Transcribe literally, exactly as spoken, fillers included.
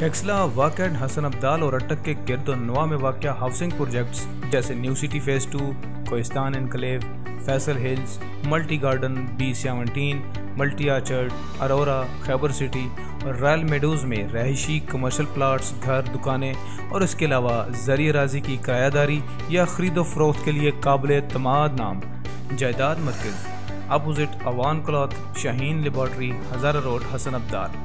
टेक्सला, वाकन, हसन अब्दाल और अटक के गिरदोनवा में वाक़ हाउसिंग प्रोजेक्ट्स जैसे न्यू सिटी फ़ेस टू कोस्तान, enclave, Faisal hills, multi garden, B seventeen, multi orchard, Aurora, Khyber city और रैल मेडोज़ में रहायशी, कमर्शल प्लाट्स, घर, दुकानें और इसके अलावा ज़रिए राजी की किरायादारी या ख़रीदो फरोख्त के लिए काबिल तमाद नाम जायदाद मरकज़ opposite Awan cloth, Shaheen laboratory, Hazara road, Hasan Abdal.